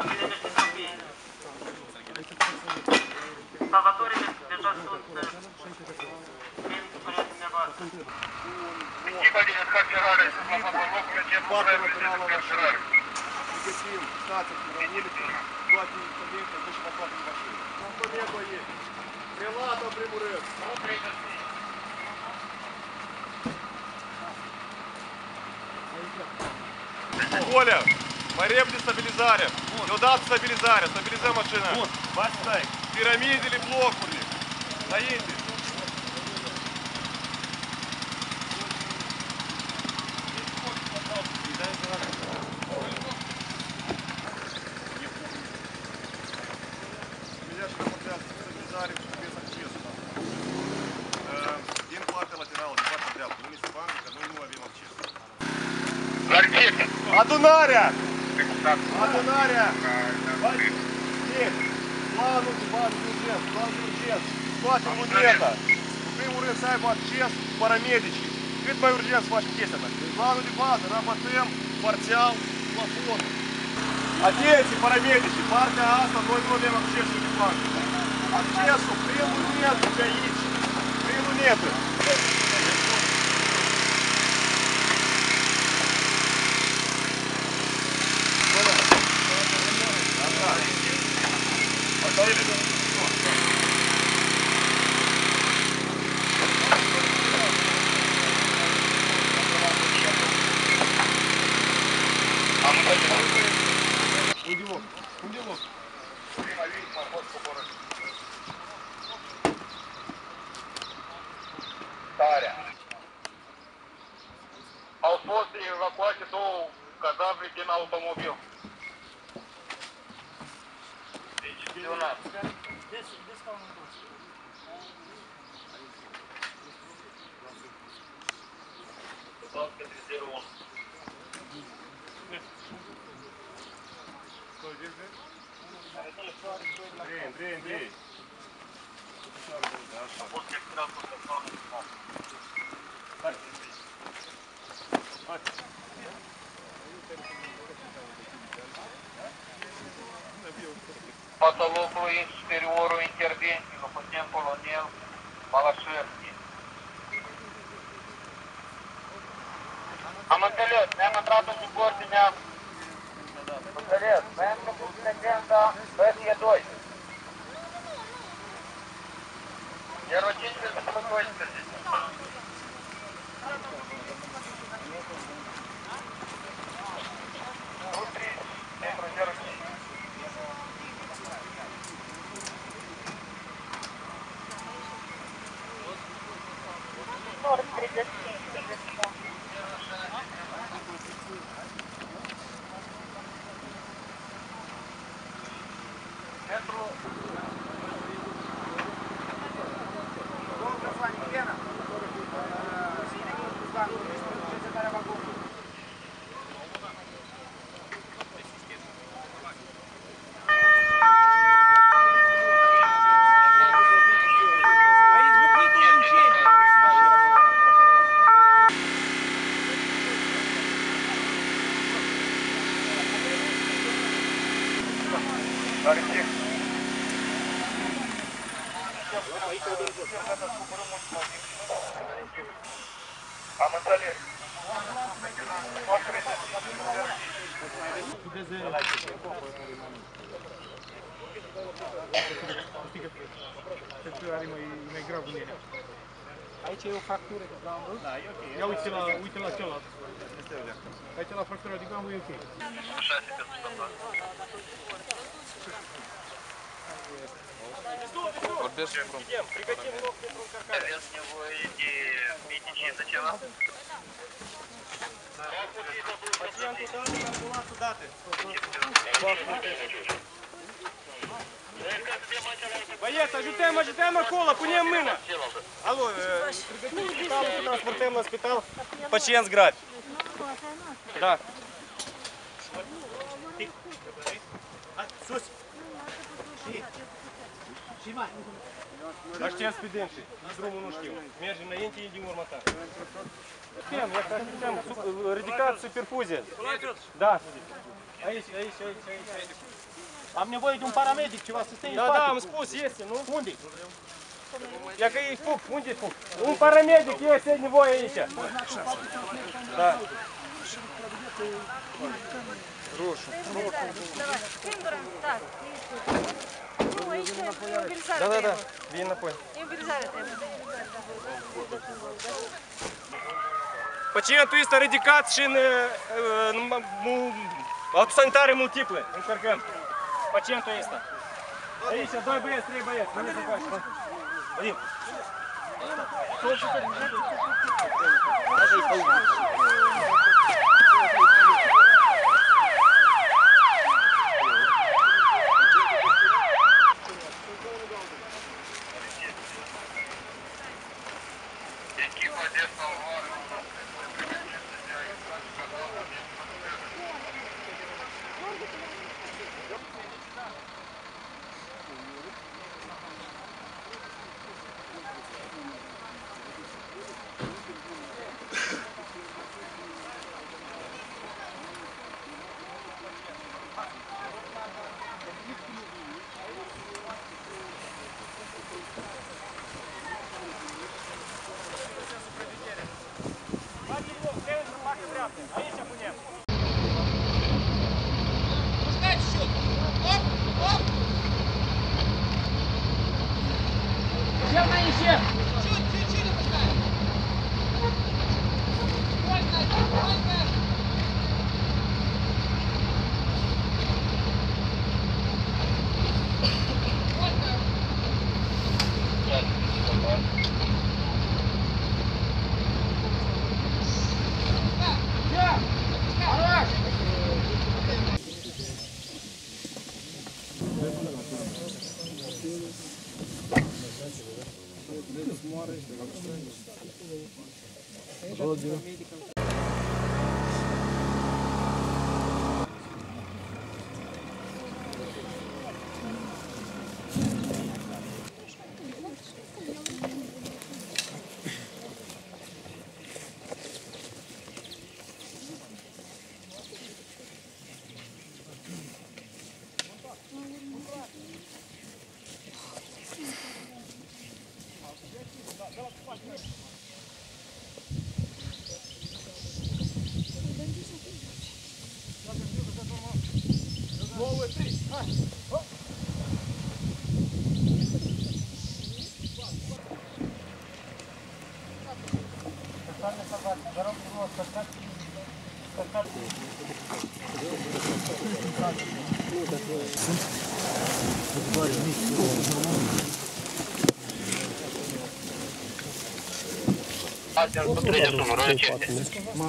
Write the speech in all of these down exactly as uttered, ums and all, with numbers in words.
Salvatorii deja sunt în spune dumneavoastră. Echipa din încarcerare la fața locului de încarcerare. Găsim stații cu răuniți, toate instrumente, duși la toate în mașină. Antonego e. Prelată, în primul rând. Nu trebuie să fie. Коля, mai repede stabilizarea. Deodată stabilizarea. Stabilizăm mașina. Piramidele, blocurile. Înainte. Din partea laterală, din partea dreaptă. Nu este bancă, noi nu avem acces. Adunarea! Adunarea! Planul de bază de urgență, planul de urgență, toate luneta. În primul rând să aibă acces paramedicii. Cât mai urgent să faci chestia asta. Planul de bază, rabatăm parțial la fond. Atenție, paramedicii, partea asta noi nu avem accesul de bază. Accesul prin lunetă de aici, prin lunetă. Au fost evacuate două cadavre din automobil. Deci, Андрей, Андрей, Андрей. Fața locului, în superiorul intervenției, locotenent colonel Malașevski. Am înțeles, ne-am intrat în ordinea. Înțeles, noi am făcut legenda S E doi. Iar cincisprezece. Am înțeles. Aici e o fractură de gambă. Ia uite la celălalt. Aici la fractura de gambă e ok. Vorbesc cu un cărcare. Aveți nevoie de medicință ceva? Pacientul dă de ambulanță date. Băieți, ajutăm, ajutăm acolo, punem mâna. Alo, pregătim spitalul să transportăm la spital pacienți gravi. Da. Sus! Dar știați pe dânsii, drumul nu știu. Mergem înainte, e din urmă ta. Știam, ridicați superfuzia. Da. Aici, aici, aici, aici, aici. Am nevoie de un paramedic, ceva să stea în spate. Da, da, am spus, iese, nu? Unde? Ia că e foc, unde e foc? Un paramedic iese nevoie aici. Da. Roșu. Singura, da. Nu, aici e imobilizare. Da, da, da, vin înapoi. Imobilizare trebuie. Pacientul este ridicat și în, în, în autosanitare multiple. Încercăm. Pacientul este. Aici, doi băieți, trei băieți. Vine să faci. Vădim.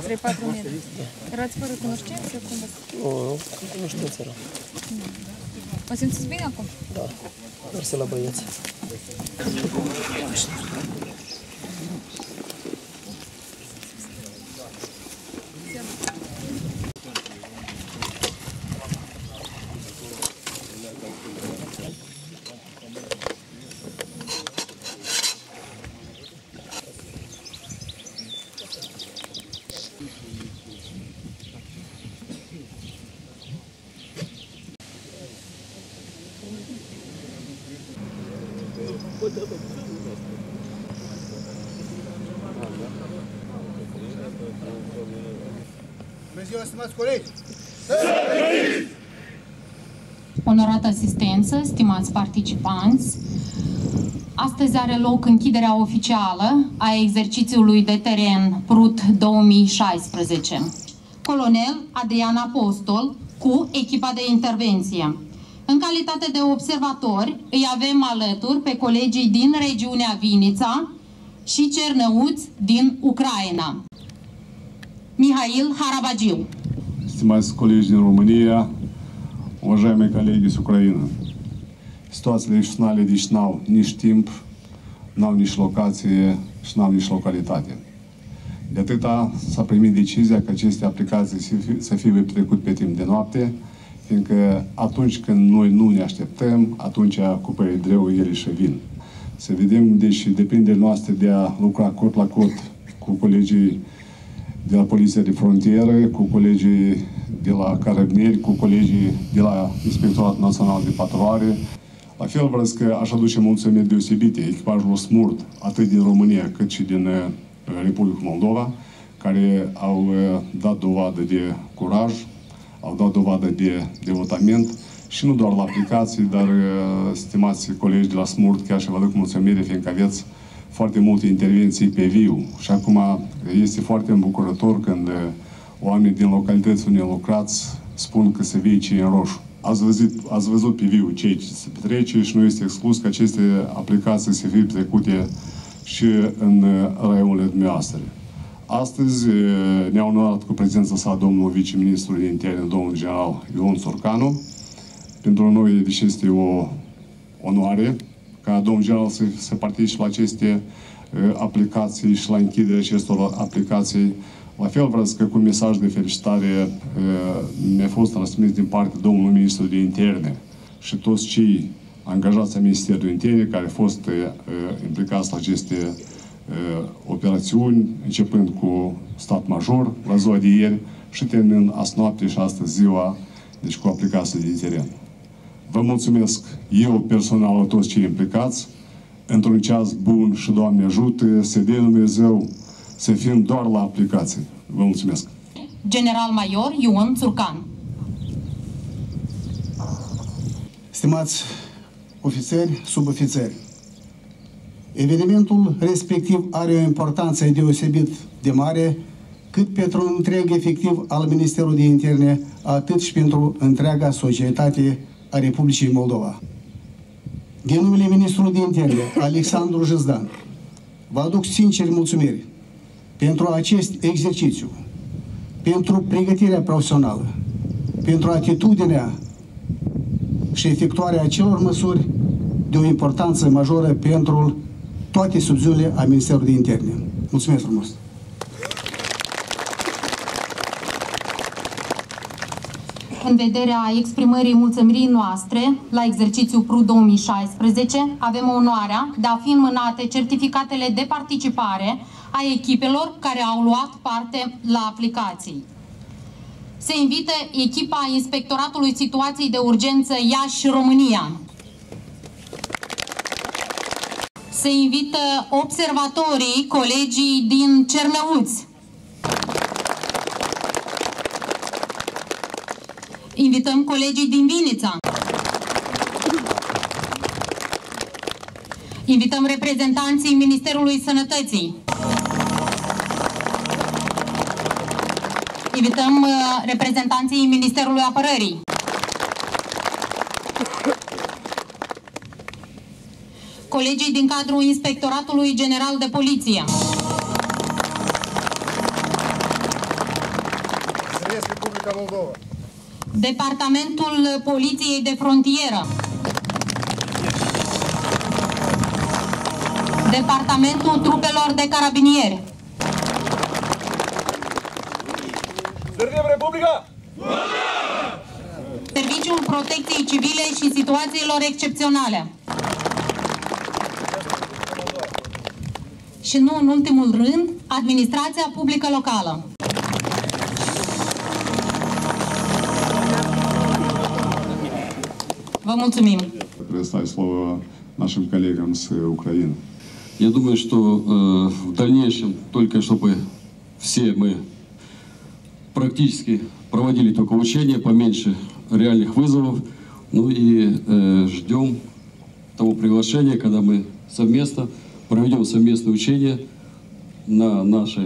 trei patru mii. Erați fără cunoștință? Nu, cu cunoștință eram. Mă simțiți bine acum? Da, doar să la băieți. Onorată asistență, stimați participanți, astăzi are loc închiderea oficială a exercițiului de teren Prut două mii șaisprezece. Colonel Adrian Apostol cu echipa de intervenție. În calitate de observatori îi avem alături pe colegii din regiunea Vinița și Cernăuți din Ucraina. Mihail Harabagil. Stimați colegi din România, уважаемые коллеги с Украины. Ситуация личная, дичь нау, нищ тимп, нау нищ локации, нау нищ локалитате. De atâta s-a primit decizia că aceste aplicații să fie petrecut pe timp de noapte, fiindcă atunci când noi nu ne așteptăm, atunci cu păi ele și vin. Să vedem, deci depinde noastră de a lucra cot la cot cu colegii de la Poliția de Frontieră, cu colegii de la Carabinieri cu colegii de la Inspectoratul Național de Patruare. La fel vreau că aș aduce mulțumiri deosebite echipajul SMURD, atât din România cât și din Republica Moldova, care au dat dovadă de curaj, au dat dovadă de devotament și nu doar la aplicații, dar, stimați colegi de la SMURD, chiar și vă aduc mulțumire, fiindcă aveți foarte multe intervenții pe viu. Și acum este foarte îmbucurător când oamenii din localități unde lucrați spun că se vei ce e în roșu. Ați văzut, ați văzut pe viu ce se petrece și nu este exclus că aceste aplicații se fie trecute și în raiurile dumneavoastră. Astăzi ne-a onorat cu prezența sa domnul viceministru de interne, domnul general Ion Sorcanu. Pentru noi, deci, este o onoare ca domnul general să, să participe la aceste uh, aplicații și la închiderea acestor aplicații. La fel, vreau să că cu un mesaj de felicitare uh, mi-a fost transmis din partea domnului ministru de interne și toți cei angajați ai Ministerului Interne care au fost uh, implicați la aceste uh, operațiuni, începând cu stat major la ziua de ieri și terminând azi noapte și astăzi ziua, deci cu aplicații de teren. Vă mulțumesc eu personal la toți cei implicați, într-un ceas bun și Doamne ajută, să dea Dumnezeu să fim doar la aplicații. Vă mulțumesc. General Major Ion Țurcan. Stimați ofițeri, subofițeri, evenimentul respectiv are o importanță deosebit de mare cât pentru un întreg efectiv al Ministerului de Interne, atât și pentru întreaga societate a Republicii Moldova. Din numele Ministrului de Interne, Alexandru Jăzdan, vă aduc sincer mulțumiri pentru acest exercițiu, pentru pregătirea profesională, pentru atitudinea și efectuarea acelor măsuri de o importanță majoră pentru toate subziunile a Ministerului de Interne. Mulțumesc frumos! În vederea exprimării mulțumirii noastre la exercițiul Prut două mii șaisprezece, avem onoarea de a fi înmânate certificatele de participare a echipelor care au luat parte la aplicații. Se invită echipa Inspectoratului Situației de Urgență Iași-România. Se invită observatorii, colegii din Cernăuți. Invităm colegii din Vinița. Invităm reprezentanții Ministerului Sănătății. Invităm reprezentanții Ministerului Apărării. Colegii din cadrul Inspectoratului General de Poliție. Republica Moldova. Departamentul Poliției de Frontieră, Departamentul Trupelor de Carabinieri. Servim Republica! Serviciul Protecției Civile și Situațiilor Excepționale. Și nu în ultimul rând, Administrația Publică Locală. Предоставить слово нашим коллегам с Украины. Я думаю, что э, в дальнейшем, только чтобы все мы практически проводили только учения, поменьше реальных вызовов, ну и э, ждем того приглашения, когда мы совместно проведем совместные учения на наши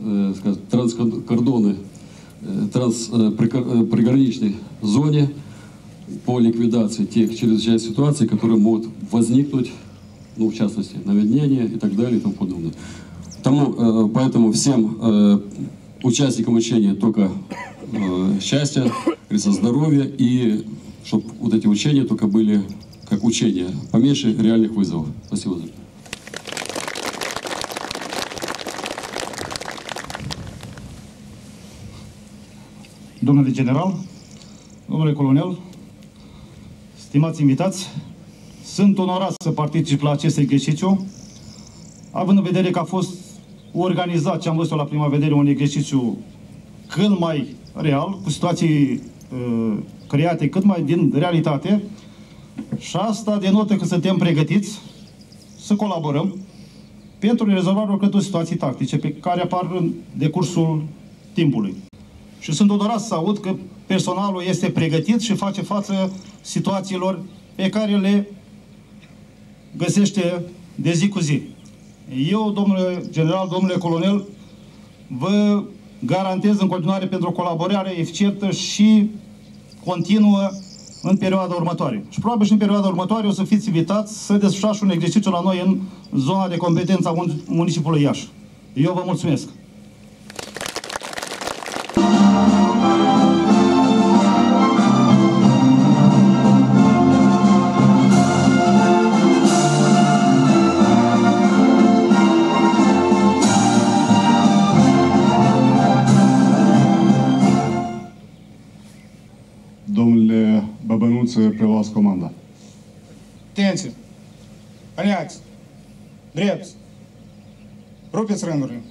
э, транскордоны, э, транс, э, приграничной зоне, по ликвидации тех чрезвычайных ситуаций, которые могут возникнуть, ну, в частности, наводнения и так далее и тому подобное. Тому, поэтому всем участникам учения только счастья, здоровья, и чтобы вот эти учения только были как учения, поменьше реальных вызовов. Спасибо за это. Domnule general, domnule colonel, stimați invitați, sunt onorat să particip la acest exercițiu, având în vedere că a fost organizat, ce am văzut la prima vedere, un exercițiu cât mai real, cu situații uh, create cât mai din realitate, și asta denotă că suntem pregătiți să colaborăm pentru rezolvarea oricâtor situații tactice pe care apar în decursul timpului. Și sunt onorat să aud că personalul este pregătit și face față situațiilor pe care le găsește de zi cu zi. Eu, domnule general, domnule colonel, vă garantez în continuare pentru o colaborare eficientă și continuă în perioada următoare. Și probabil și în perioada următoare o să fiți invitați să desfășurați un exercițiu la noi în zona de competență a municipiului Iași. Eu vă mulțumesc! Preluați comanda. Atenție! Aliați! Drept! Rupeți rândurile!